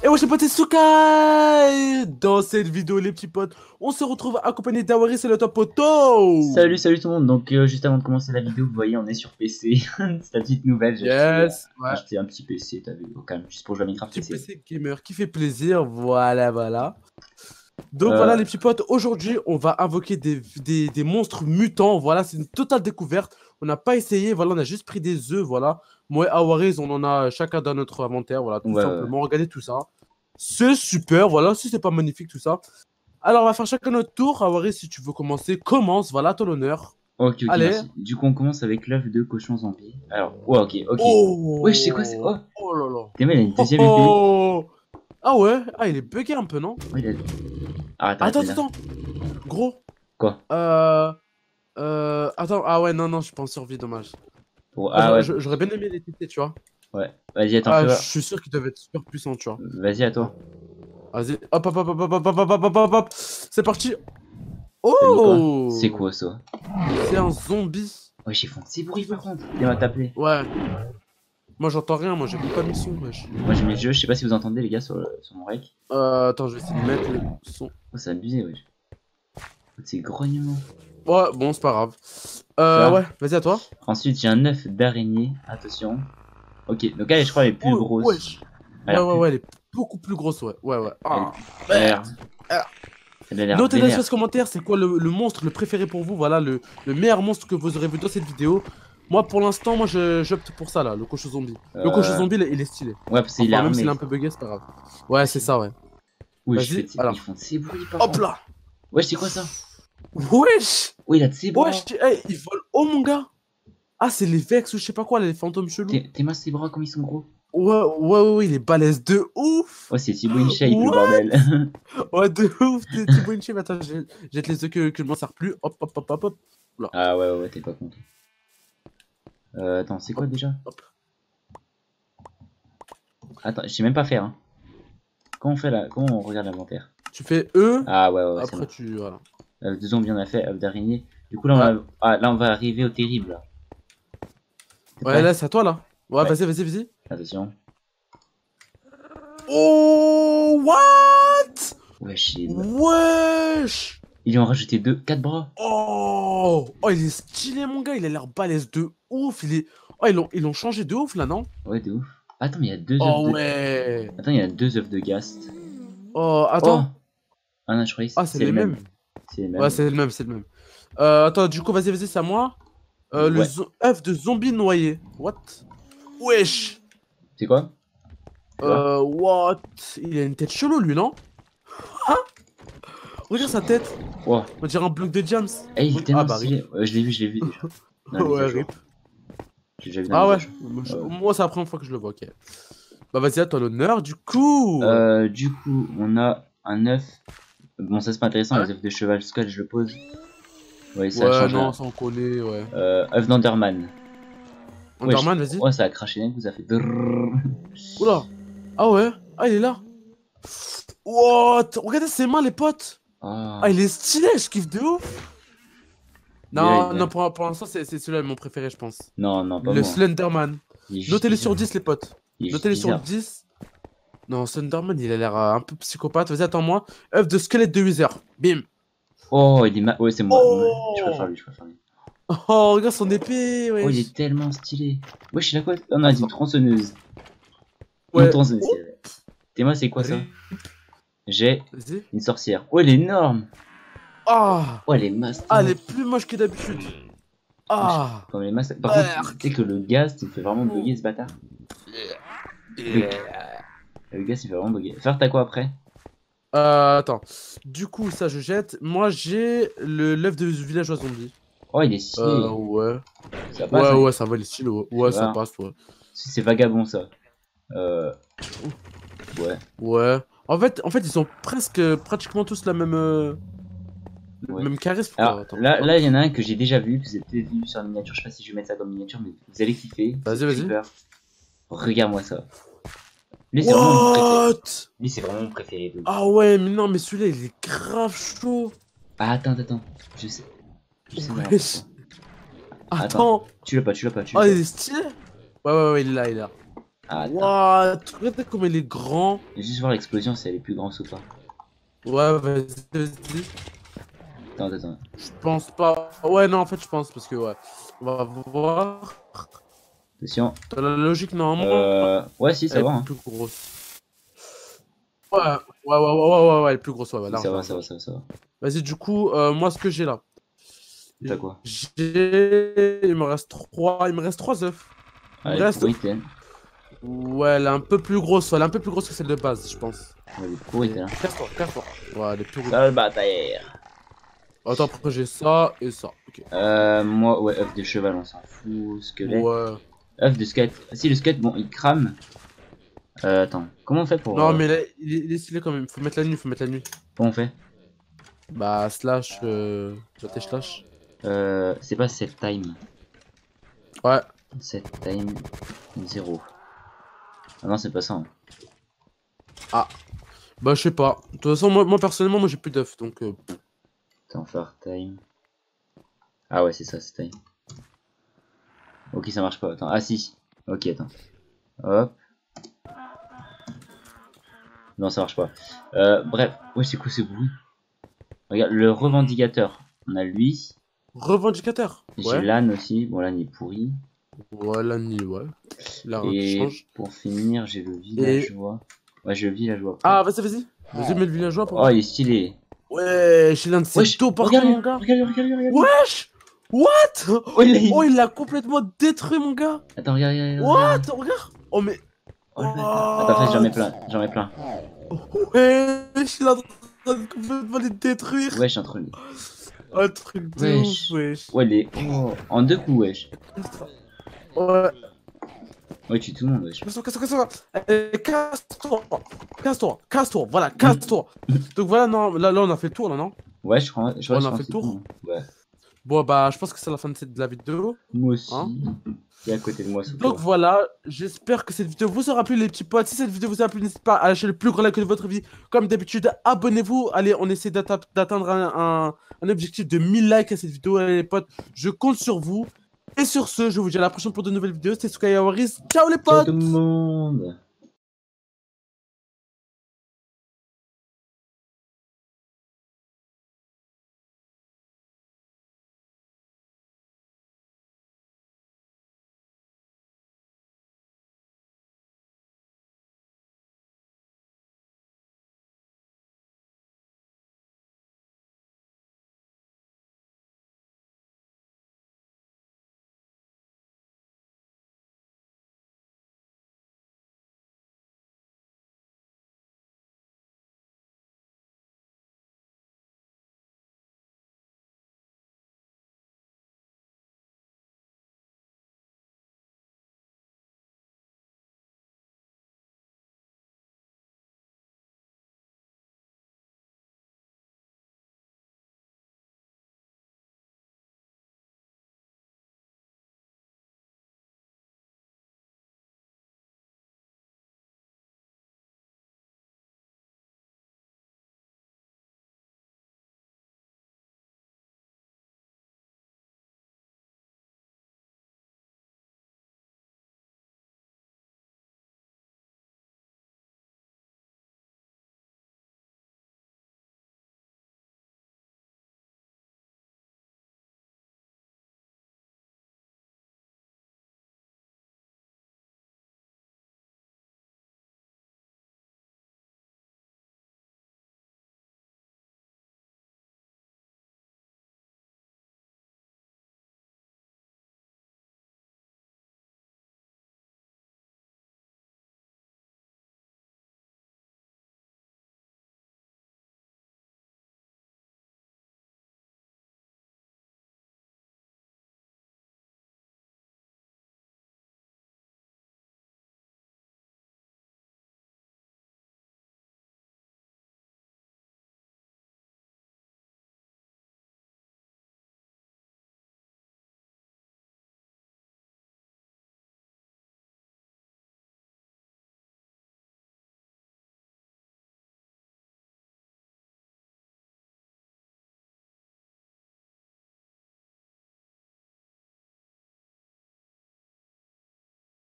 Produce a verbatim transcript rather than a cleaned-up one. Et wesh les potes, c'est Sukai. Dans cette vidéo les petits potes, on se retrouve accompagné d'Awaris et le top poteau. Salut salut tout le monde. Donc euh, juste avant de commencer la vidéo, vous voyez on est sur P C. C'est la petite nouvelle, j'ai yes, ouais. acheté un petit P C, t'as vu, au calme, juste pour jouer à Minecraft. Petit P C gamer qui fait plaisir, voilà voilà. Donc euh... voilà les petits potes, aujourd'hui on va invoquer des, des, des monstres mutants, voilà c'est une totale découverte, on n'a pas essayé, voilà on a juste pris des œufs, voilà. Moi et Awaris on en a chacun dans notre inventaire, voilà tout ouais, simplement, ouais. regardez tout ça. C'est super, voilà si c'est pas magnifique tout ça. Alors on va faire chacun notre tour, Awaris si tu veux commencer, commence, voilà ton honneur. Ok, ok, allez. Merci. Du coup on commence avec l'œuf de cochon zombie. Alors, ouais ok, ok. Oh ouais je sais quoi c'est... Oh, oh là là. T'es mal, il y a une deuxième oh épée. Ah ouais, ah il est bugué un peu non ouais, il a... Ah, attends, attends, attends, gros. Quoi? Euh, euh, attends, ah ouais, non, non, je suis pas en survie, dommage. Oh, ah, ouais. J'aurais bien aimé les tester, tu vois. Ouais, vas-y, attends. Ah, je suis sûr qu'il devait être super puissant, tu vois. Vas-y, à toi. Vas-y, hop, hop, hop, hop, hop, hop, hop, hop, hop, hop, hop. C'est parti. Oh! C'est quoi ça? C'est un zombie. Ouais, j'ai foncé, bruit par contre. Il va t'appeler. Ouais. Moi j'entends rien, moi j'ai pas mis le son wesh. Moi j'ai mis le jeu, je sais pas si vous entendez les gars sur, le, sur mon rec. Euh attends je vais essayer de mettre le son. Oh c'est abusé wesh. C'est grognement. Ouais bon c'est pas grave. Euh ouais vas-y à toi. Ensuite j'ai un œuf d'araignée, attention. Ok donc elle je crois elle est plus oh, grosse. Wesh. Ouais ouais plus... ouais elle est beaucoup plus grosse ouais. Ouais ouais. Ah merde. Notez dans l'espace commentaire c'est quoi le, le monstre le préféré pour vous, voilà le, le meilleur monstre que vous aurez vu dans cette vidéo. Moi pour l'instant, moi j'opte pour ça là, le cochon zombie. Euh... Le cochon zombie, il est stylé. Ouais, parce qu'il enfin, est même s'il est un peu bugué, c'est pas grave. Ouais, c'est ça, ouais. Oui, je fais alors. Ils font de ces bruits, par hop là. Wesh, c'est quoi ça? Wesh. Oui, il a de ces bras. Wesh, hey, ils volent. Oh mon gars. Ah, c'est les Vex ou je sais pas quoi, les fantômes chelous. T'es masse ses bras comme ils sont gros. Ouais, ouais, ouais, ouais, il est balèze de ouf. Ouais, c'est Thibaut InShape, le bordel. Ouais, de ouf, Thibaut InShape. Attends, jette les œufs que je m'en sers plus. Hop, hop, hop, hop, hop. Ah ouais, ouais, t'es pas content. Euh, attends, c'est quoi hop, déjà hop. Attends, je sais même pas faire. Hein. Comment on fait là? Comment on regarde l'inventaire? Tu fais E. Ah ouais, ouais, ouais. Après tu. Voilà. Euh, deux zombies, on a fait, œuf d'araignée. Du coup, là on, ouais. va... Ah, là, on va arriver au terrible. Là. Ouais, prêt? Là, c'est à toi là. Ouais, ouais. vas-y, vas-y, vas-y. Attention. Oh, what? Wesh, il est... Wesh! Ils lui ont rajouté deux, quatre bras. Oh, oh, il est stylé, mon gars. Il a l'air balèze de ouf. Il est... Oh, ils l'ont ils l'ont changé de ouf, là, non? Ouais, de ouf. Attends, mais il y a deux œufs. Oh, de... ouais. Attends, il y a deux œufs de Ghast. Oh, attends. Oh. Ah, non, je croyais que ah, c'est les, les mêmes. mêmes. C'est les mêmes. Ouais, c'est le même, c'est le même. Euh, attends, du coup, vas-y, vas-y, c'est à moi. Euh, ouais. Le œuf de zombie noyé. What? Wesh. C'est quoi? Euh, what? Il a une tête chelou, lui, non? Hein? Regarde sa tête. Wow. On dirait un bloc de jams. Hey, il est tellement ah, bah, stylé. Euh, je l'ai vu, je l'ai vu déjà. Non, ouais, rip. Déjà vu ah ouais, je... euh... moi c'est la première fois que je le vois, ok. Bah vas-y, à toi l'honneur, du coup. Euh, du coup, on a un œuf. Bon, ça c'est pas intéressant, ah, les œufs de cheval Skull, je le pose. Ouais, ça ouais, a changé. Non, ça en connaît, ouais. Euh, œuf d'Enderman. Enderman, ouais, je... vas-y. Ouais, ça a craché d'un coup, ça fait. Oula. Ah ouais, ah il est là. What? Regardez ses mains, les potes. Oh. Ah il est stylé, je kiffe de ouf. Non, non pour, pour l'instant c'est celui-là mon préféré je pense. Non, non, pas le moi. Slenderman. Notez-les sur dix les potes. Notez-les sur dix. Non, Slenderman il a l'air euh, un peu psychopathe. Vas-y attends-moi. Œuf de squelette de Wither. Bim. Oh il est ma... Ouais c'est moi. Oh. Je préfère lui, je préfère lui. Oh regarde son épée. Ouais. Oh il est tellement stylé. Ouais je suis là quoi. Oh non, il est une tronçonneuse. Ouais. Une tronçonneuse. Oh. T'es moi c'est quoi ça? J'ai une sorcière. Oh, elle est énorme! Ah! Oh, elle est masse! Ah, elle est plus moche que d'habitude! Ah! Comme les masses. Par contre, tu sais que le gaz, il fait vraiment bugger ce bâtard. Le gaz, il fait vraiment bugger. Faire, t'as quoi après? Euh, attends. Du coup, ça, je jette. Moi, j'ai l'œuf de villageois zombie. Oh, il est stylé! Euh, ouais. Ça passe, ouais, ouais, ça va, il est stylé. Ouais, ça passe, ouais. C'est vagabond, ça. Euh. Ouais. Ouais. En fait, en fait, ils ont presque, pratiquement tous la même, euh, ouais. même charisme. Alors, attends, là, là, il y en a un que j'ai déjà vu, que vous avez peut-être vu sur la miniature. Je sais pas si je vais mettre ça comme miniature, mais vous allez kiffer. Vas-y, vas-y. Regarde-moi ça. Lui, c'est vraiment, vraiment mon préféré. De... Ah ouais, mais non, mais celui-là, il est grave chaud. Ah, attends, attends, je sais. Je sais ouais. Attends. attends. Tu l'as pas, tu l'as pas, tu l'as pas. Oh, il est stylé. Ouais, ouais, ouais, il est là, il est là. Wouah, tu regardes comme il est grand. Je vais juste voir l'explosion si elle est plus grande ou pas. Ouais, vas-y, vas-y. Attends, attends. Je pense pas. Ouais, non, en fait, je pense parce que, ouais. On va voir. Attention. T'as la logique, normalement. Euh... Ouais, si, ça va. Elle est plus grosse. Ouais, ouais, ouais, ouais, ouais, ouais, elle est plus grosse. Ouais, là. Ça va, ça va, ça va, ça va. Vas-y, du coup, euh, moi, ce que j'ai là. T'as quoi? J'ai. Il me reste trois. Il me reste trois œufs. Il me reste. Ouais, elle est un peu plus grosse, elle est un peu plus grosse que celle de base, je pense. Ouais, elle est pourrie, là. Casse-toi, casse-toi. Ouais, elle est plus grosse. Sale bataille. Attends, pourquoi j'ai ça et ça? Okay. Euh, moi, ouais, œuf de cheval, on s'en fout, squelette. Ouais. œuf de squelette. Si, le squelette, bon, il crame. Euh, attends, comment on fait pour. Non, euh... mais là, il est, il est stylé quand même, faut mettre la nuit, faut mettre la nuit. Comment on fait? Bah, slash, euh. J'attends, slash. Euh, c'est pas set time. Ouais. Set time zéro. Ah non, c'est pas ça. Hein. Ah. Bah, je sais pas. De toute façon, moi, moi personnellement, moi j'ai plus d'œufs donc. Euh... Attends, far time. Ah ouais, c'est ça, c'est time. Ok, ça marche pas. Attends, ah si. Ok, attends. Hop. Non, ça marche pas. Euh, bref. Ouais, c'est quoi ce bruit? Regarde, le revendicateur. On a lui. Revendicateur? J'ai ouais. l'âne aussi. Bon, l'âne est pourri. Ouais, la nuit, ouais. La et change. Pour finir, j'ai le villageois. Et... Ouais, j'ai le villageois. Ah, vas-y, vas-y. Vas-y, mets le villageois pour. Oh, il est stylé. Ouais, j'ai l'un de ses taux par contre, mon gars. Regarde, regarde, regarde. Wesh! What? Oh, il oh, l'a complètement détruit, mon gars. Attends, regarde, regarde. What? Regarde. regarde. Oh, mais. Oh, oh. Attends, attends, j'en mets plein. J'en mets plein. Ouais, je suis en train de complètement les détruire. Ouais, je suis en train de. Oh, truc de wesh. Ouf, wesh. Ouais, les. Oh. En deux coups, wesh. Ouais. Ouais, tu tues tout le monde, wesh. Casse-toi, casse-toi, casse-toi. Casse-toi, casse-toi, voilà, casse-toi. Donc voilà, non, là, là on a fait le tour, là, non? Ouais, je crois, je crois on a fait le tour. Ouais. Bon, bah, je pense que c'est la fin de, cette, de la vidéo. Moi aussi. Hein et à côté de moi, donc quoi. Voilà, j'espère que cette vidéo vous aura plu, les petits potes. Si cette vidéo vous a plu, n'hésitez pas à lâcher le plus grand like de votre vie. Comme d'habitude, abonnez-vous. Allez, on essaie d'atteindre un, un, un objectif de mille likes à cette vidéo, allez, les potes. Je compte sur vous. Et sur ce, je vous dis à la prochaine pour de nouvelles vidéos. C'était Sukai et Awaris. Ciao les potes. Ciao tout le monde.